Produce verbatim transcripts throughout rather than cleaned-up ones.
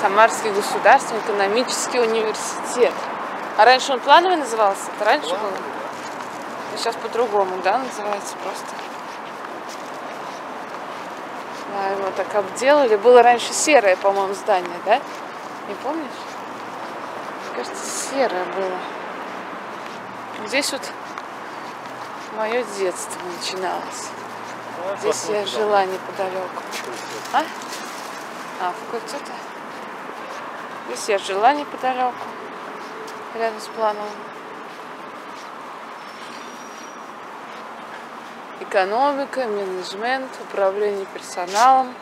Самарский государственный экономический университет. А раньше он плановый назывался? Это раньше было? Сейчас по-другому, да, называется просто. Да, его так обделали. Было раньше серое, по-моему, здание, да? Не помнишь? Мне кажется, серое было. Здесь вот мое детство начиналось. Здесь я жила неподалеку. А? А, факультета? Здесь я жила неподалеку. Рядом с Плановым. Экономика, менеджмент, управление персоналом.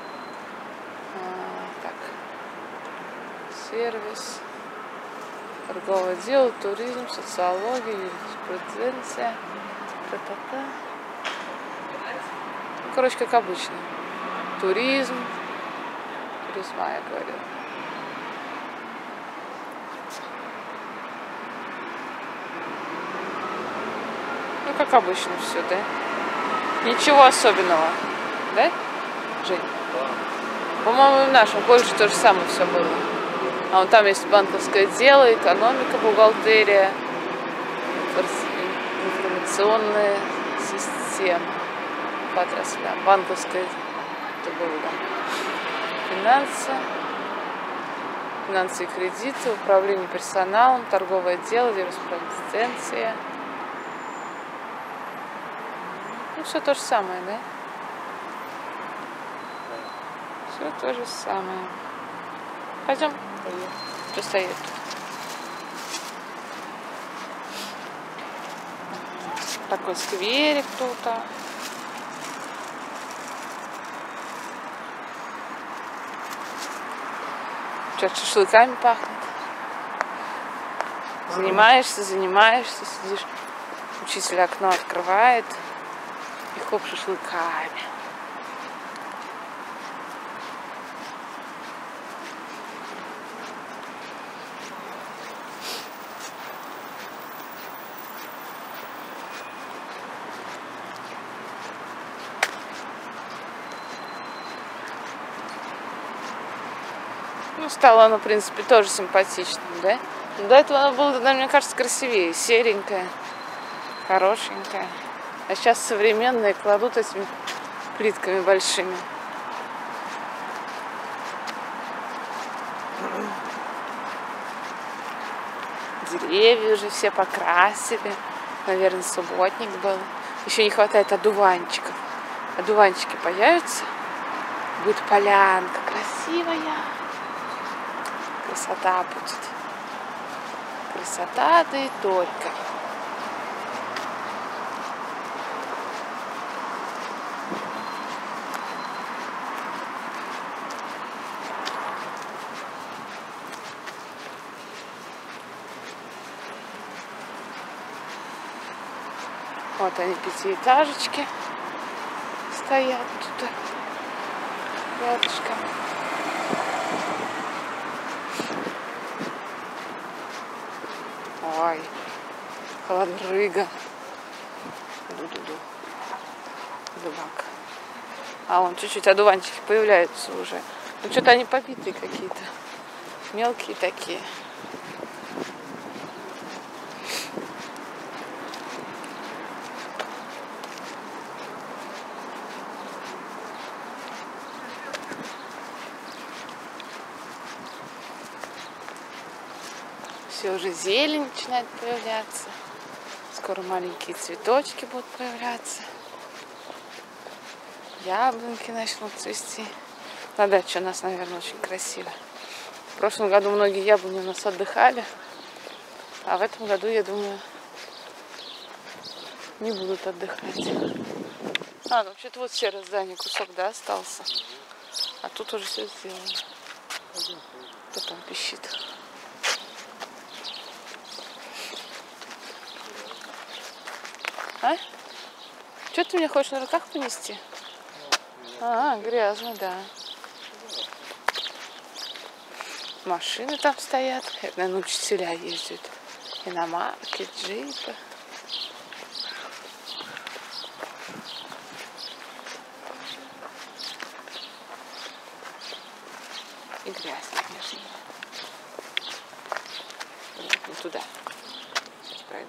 А, так. Сервис. Торговое дело, туризм, социология, юриспруденция. Та-та-та. Ну, короче, как обычно. Туризм. Туризма, я говорила. Ну, как обычно все, да? Ничего особенного. Да, Жень? По-моему, в нашем колледже то же самое все было. А вон там есть банковское дело, экономика, бухгалтерия, информационные системы по отраслям. Банковское это было, да. Финансы, финансы и кредиты, управление персоналом, торговое дело, юриспруденция. Ну, все то же самое, да? Все то же самое. Пойдем? Пойдем. Что стоит? Такой скверик кто-то. Сейчас шашлыками пахнет. Занимаешься, занимаешься, сидишь. Учитель окно открывает. И хоп, шашлыками. Ну, стало оно, в принципе, тоже симпатичным, да? Но до этого оно было, да, мне кажется, красивее. Серенькое, хорошенькое. А сейчас современные кладут этими плитками большими. Деревья уже все покрасили. Наверное, субботник был. Еще не хватает одуванчиков. Одуванчики появятся. Будет полянка красивая. Красота будет. Красота, да и только. Вот они, пятиэтажечки стоят тут рядышком. Ой, холодрыга. Ду-ду-ду. Дубак. А вон чуть-чуть одуванчики появляются уже. Ну что-то они побитые какие-то. Мелкие такие. Все уже зелень начинает появляться. Скоро маленькие цветочки будут появляться. Яблоньки начнут цвести. На даче у нас, наверное, очень красиво. В прошлом году многие яблони у нас отдыхали. А в этом году, я думаю, не будут отдыхать. А, ну вообще-то вот серое здание кусок, да, остался. А тут уже все сделано. Кто там пищит? А? Что ты меня хочешь на руках понести? А, грязно, да. Машины там стоят. Это, наверное, учителя ездят. Иномарки, джипы. И грязно, конечно. Нет, не туда. Сейчас пройдут.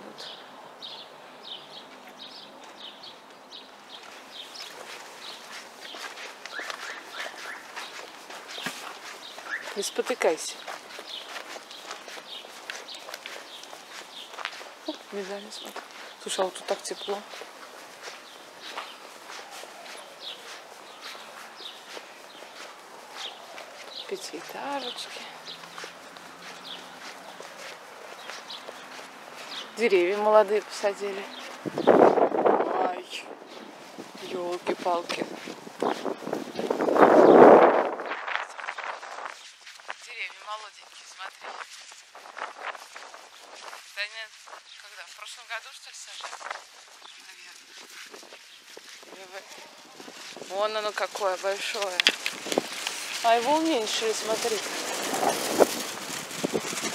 Не спотыкайся. О, медали, смотри. Слушай, а вот тут так тепло. Пятиэтажечки. Деревья молодые посадили. Ай, елки-палки. Деревья молоденькие, смотри. Да нет, когда? В прошлом году, что ли, сажали? Наверное. Вон оно какое большое. А его уменьшили, смотри.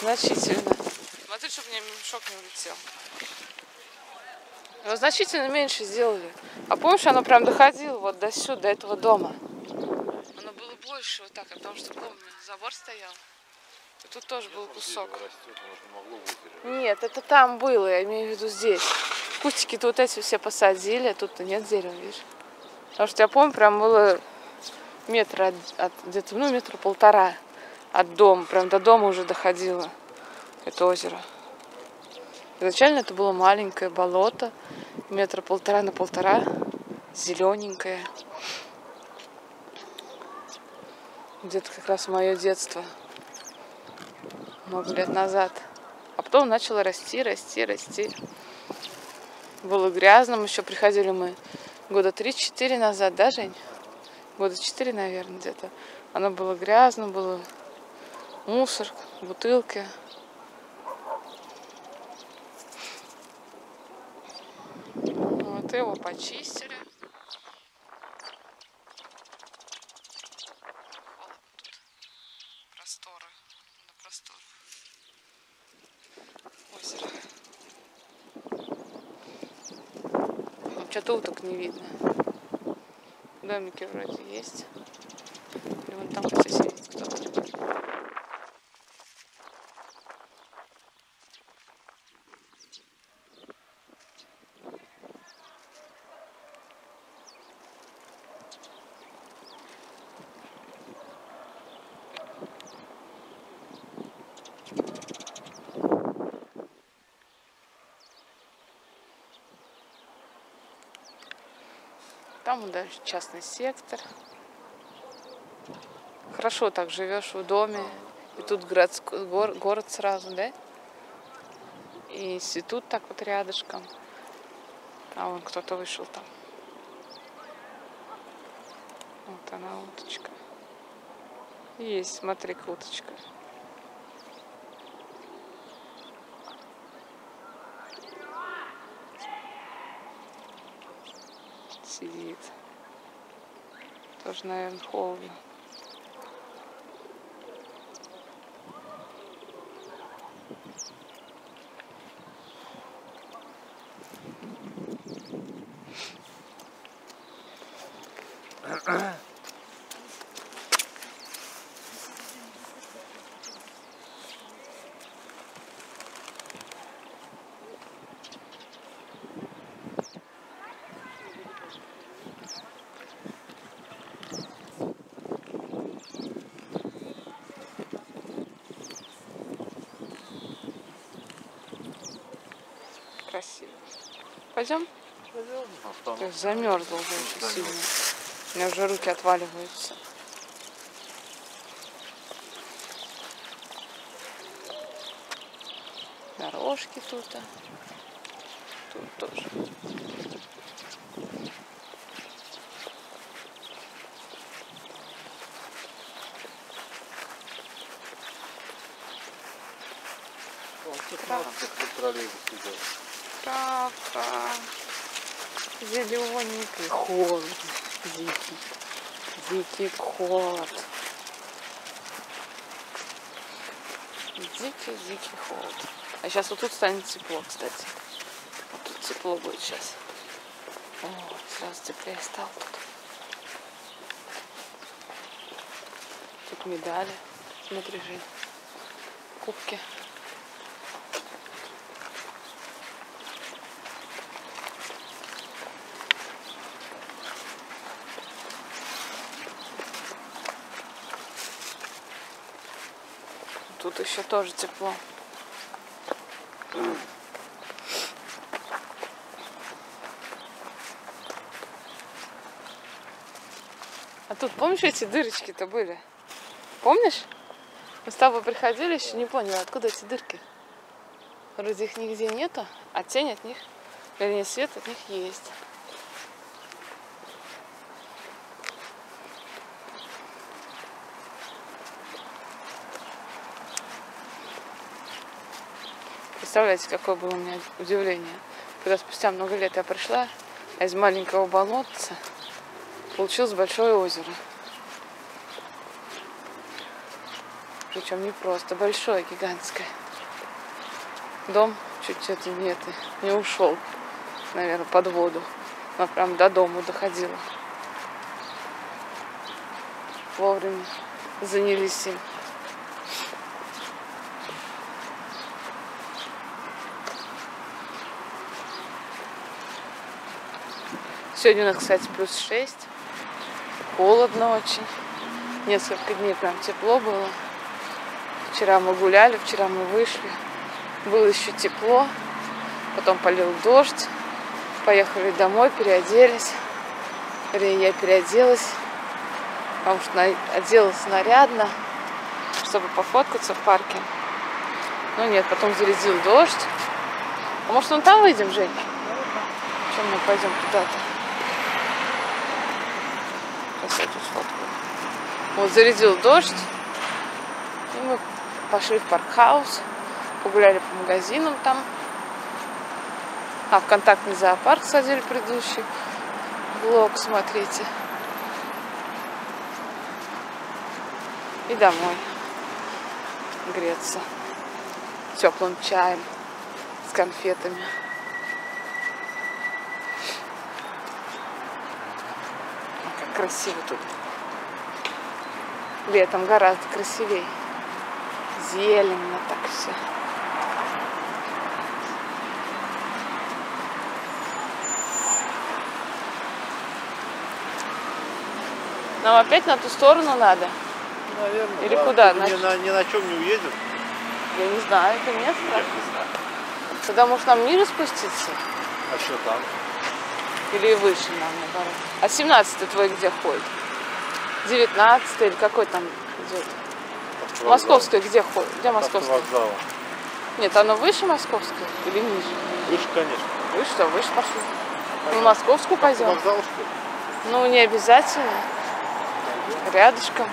Значительно. Смотри, чтобы мне мешок не улетел. Его значительно меньше сделали. А помнишь, оно прям доходило вот до сюда, до этого дома. Оно было больше вот так, потому что, помню, забор стоял. И тут тоже был кусок. Нет, это там было, я имею в виду здесь. Кустики-то вот эти все посадили, а тут-то нет дерева, видишь. Потому что я помню, прям было... метра от, от где-то, ну, метра полтора от дома, прям до дома уже доходило это озеро. Изначально это было маленькое болото, метра полтора на полтора, зелененькое. Где-то как раз мое детство, много лет назад. А потом начало расти, расти, расти. Было грязным, еще приходили мы года три-четыре назад, да, Жень? Года четыре, наверное, где-то. Оно было грязно, было мусор, бутылки. Вот его почистили. Просторы. На простор. Озеро. Вообще-то уток не видно. Домики вроде есть. И вон там хотя сидит кто-то. Там дальше частный сектор. Хорошо так живешь в доме. И тут городской, гор, город сразу, да? И институт так вот рядышком. А вон кто-то вышел там. Вот она, уточка. Есть, смотри-ка, уточка. Сидит. Тоже, наверное, холодно. Красиво. Пойдем? Пойдем. Замерзла уже очень сильно. У меня уже руки отваливаются. Дорожки тут. Тут тоже. Травка. Травка, зелененький, холод, дикий, дикий холод, дикий-дикий холод. А сейчас вот тут станет тепло, кстати, вот тут тепло будет сейчас. О, сразу теплее стало тут. Тут медали. Смотри, Жень, кубки. Тут еще тоже тепло. А тут, помнишь, эти дырочки-то были? Помнишь? Мы с тобой приходили, еще не поняла, откуда эти дырки. Вроде их нигде нету, а тень от них, вернее, свет от них есть. Представляете, какое было у меня удивление, когда спустя много лет я пришла, а из маленького болотца получилось большое озеро. Причем не просто большое, гигантское. Дом чуть это нет, не ушел, наверное, под воду. Она прям до дома доходила. Вовремя занялись им. Сегодня у нас, кстати, плюс шесть. Холодно очень. Несколько дней прям тепло было. Вчера мы гуляли, вчера мы вышли. Было еще тепло. Потом полил дождь. Поехали домой, переоделись. Я переоделась. Потому что оделась нарядно, чтобы пофоткаться в парке. Ну нет, потом зарядил дождь. А может, вон там выйдем, Жень? Чем мы пойдем куда-то? Вот зарядил дождь, и мы пошли в паркхаус, погуляли по магазинам там. А в контактный зоопарк садили предыдущий влог, смотрите. И домой греться теплым чаем с конфетами. Красиво тут. Летом гораздо красивее. Зелено так все. Нам опять на ту сторону надо? Наверное. Или да, куда? На... Ни, на, ни на чем не уедем. Я не знаю, это место. Я не знаю. Тогда, может, нам ниже спуститься? А что там? Или выше нам, наоборот. А семнадцатый твой где ходит? девятнадцатый или какой там идет? Московская где ходит? Где Московская? Нет, оно выше Московской или ниже? Выше, конечно. Выше, что? Выше пошли. Мы в Московскую пойдем. Автовокзал, что ли? Ну, не обязательно. Рядышком.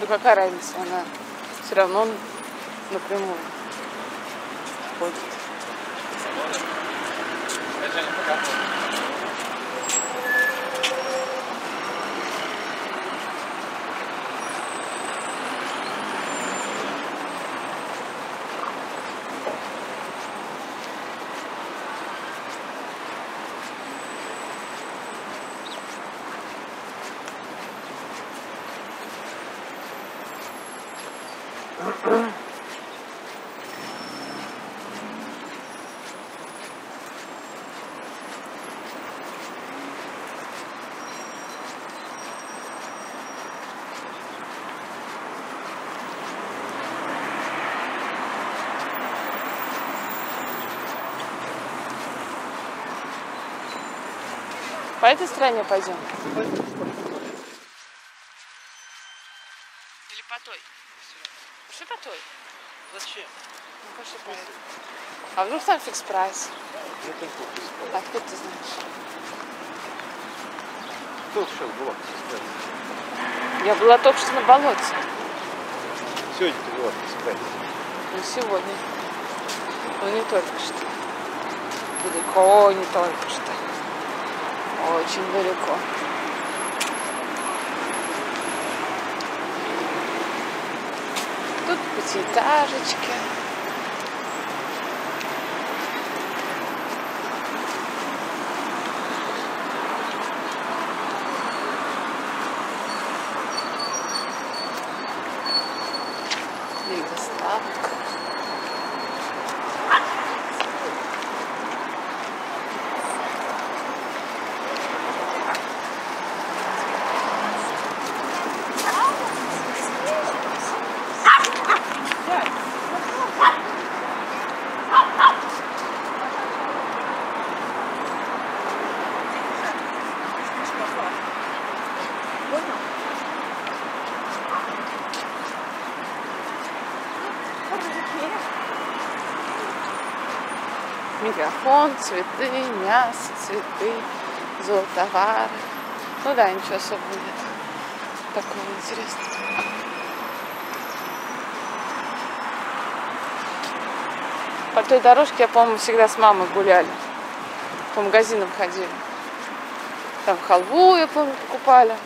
Да какая разница, она все равно напрямую ходит. По этой стороне пойдем? Или по той? Пошли по той. Зачем? Ну, пошли по этой. А вдруг там фикс прайс? А кто ты знаешь? Кто сейчас была? Я была только что на болоте. Сегодня ты была фикс прайс? Ну сегодня. Ну не только что. далеко не только что. Очень далеко. Тут пятиэтажечки. Недостаток. Мегафон, цветы, мясо, цветы, золотовары. Ну да, ничего особенного нет такого интересного. По той дорожке я, по-моему, всегда с мамой гуляли. По магазинам ходили. Там халву, я помню, покупали.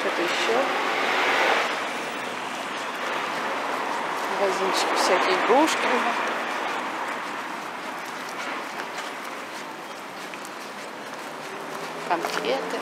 Что-то еще. Магазинчики, всякие игрушки. Конфеты.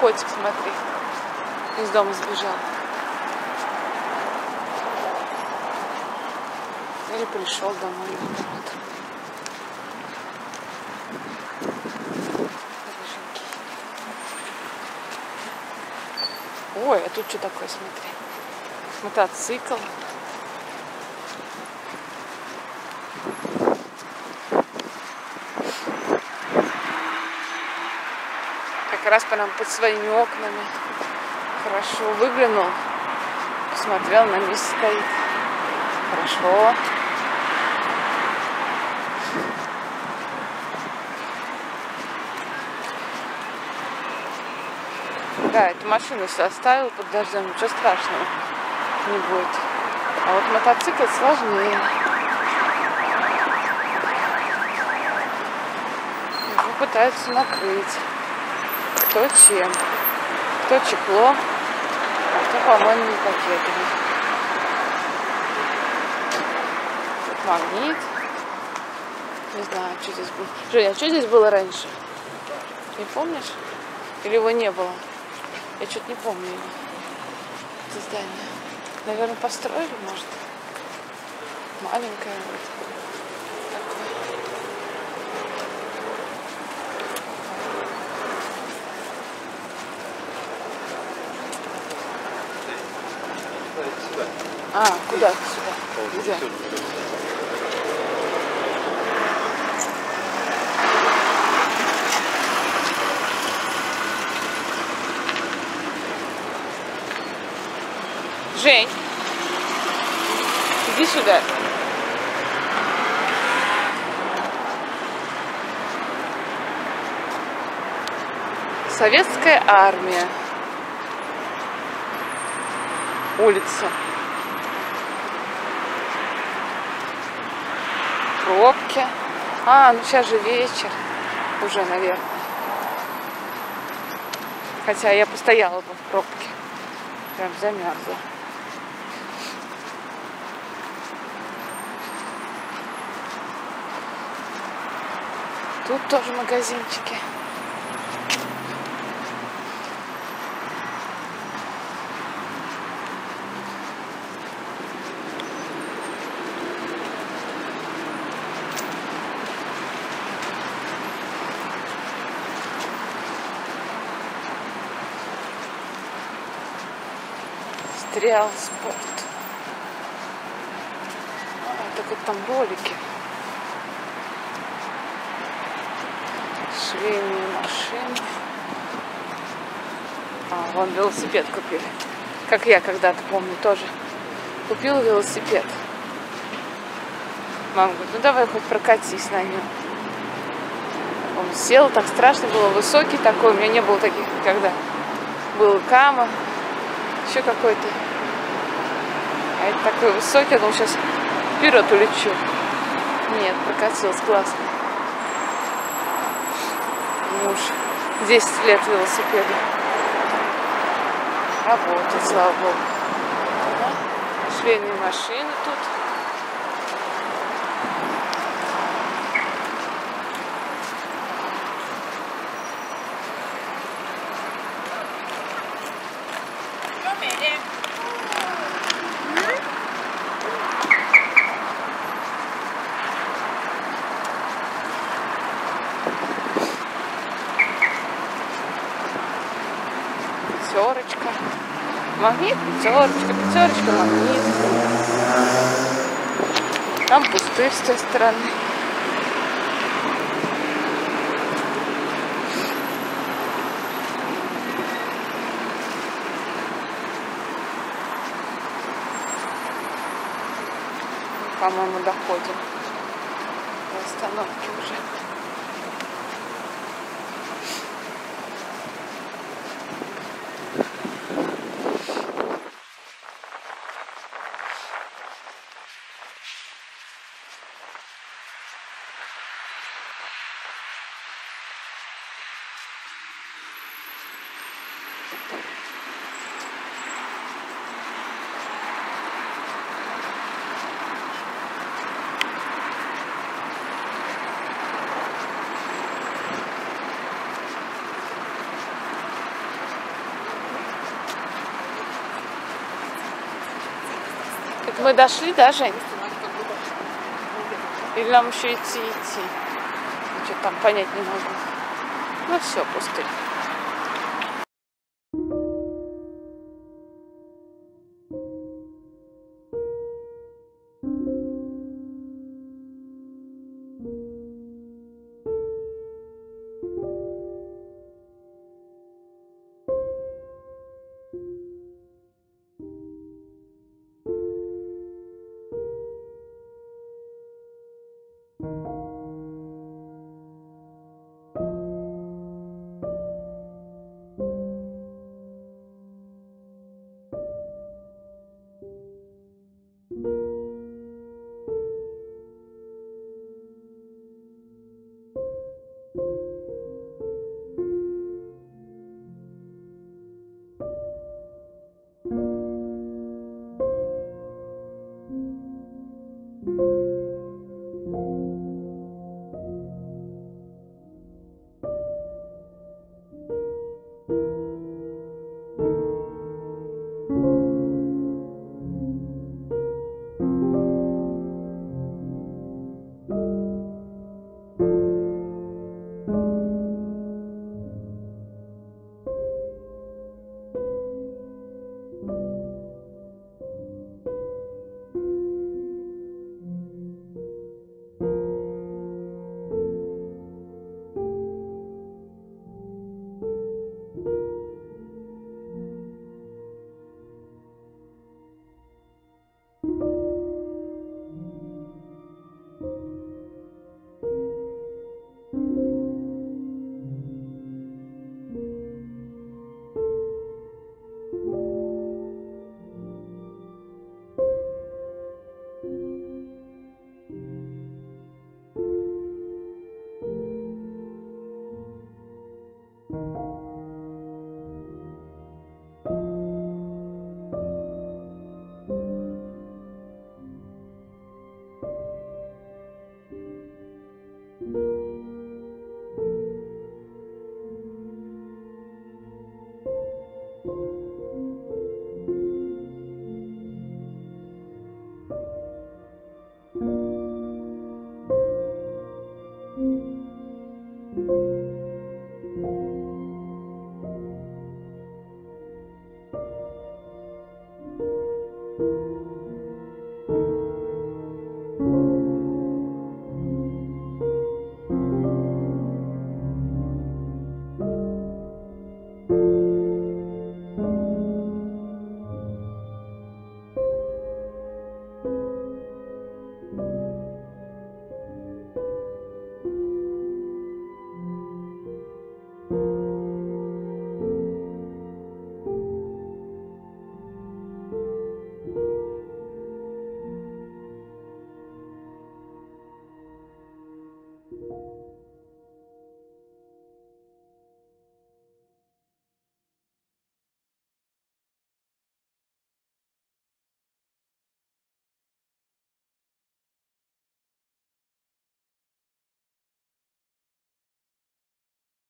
Котик, смотри, из дома сбежал. Или пришел домой. Ой, а тут что такое, смотри. Мотоцикл. Раз прям под своими окнами хорошо выглянул, посмотрел, на месте стоит. Хорошо. Да, эту машину оставил под дождем, ничего страшного не будет. А вот мотоцикл сложнее. Его пытаются накрыть. Кто чем, кто чехло, а кто, по-моему, не пакетами. Тут магнит. Не знаю, что здесь было. Женя, а что здесь было раньше? Не помнишь? Или его не было? Я что-то не помню. Это здание. Наверное, построили, может. Маленькое вот. А, куда? Сюда. Где? Жень, иди сюда. Советская армия. Улица. Пробки. А, ну сейчас же вечер. Уже, наверное. Хотя я постояла бы в пробке. Прям замерзла. Тут тоже магазинчики. Реал Спорт. Это вот там ролики. Швейные машины. А, вон велосипед купили. Как я когда-то помню тоже. Купила велосипед. Мама говорит, ну давай хоть прокатись на нем. Он сел, так страшно было, высокий такой. У меня не было таких никогда. Был Кама, еще какой-то. А это такой высокий, я думаю, сейчас вперед улечу. Нет, прокатилась, классно. Муж десять лет велосипеда. Работает, слава богу. Швейные машины тут. Пятерочка, магнит, пятерочка, пятерочка, магнит. Там пустырь с той стороны. По-моему, доходим до остановки уже. Мы дошли, да, Жень? Или нам еще идти, идти? Что-то там понять не можно. Ну все, пустырь.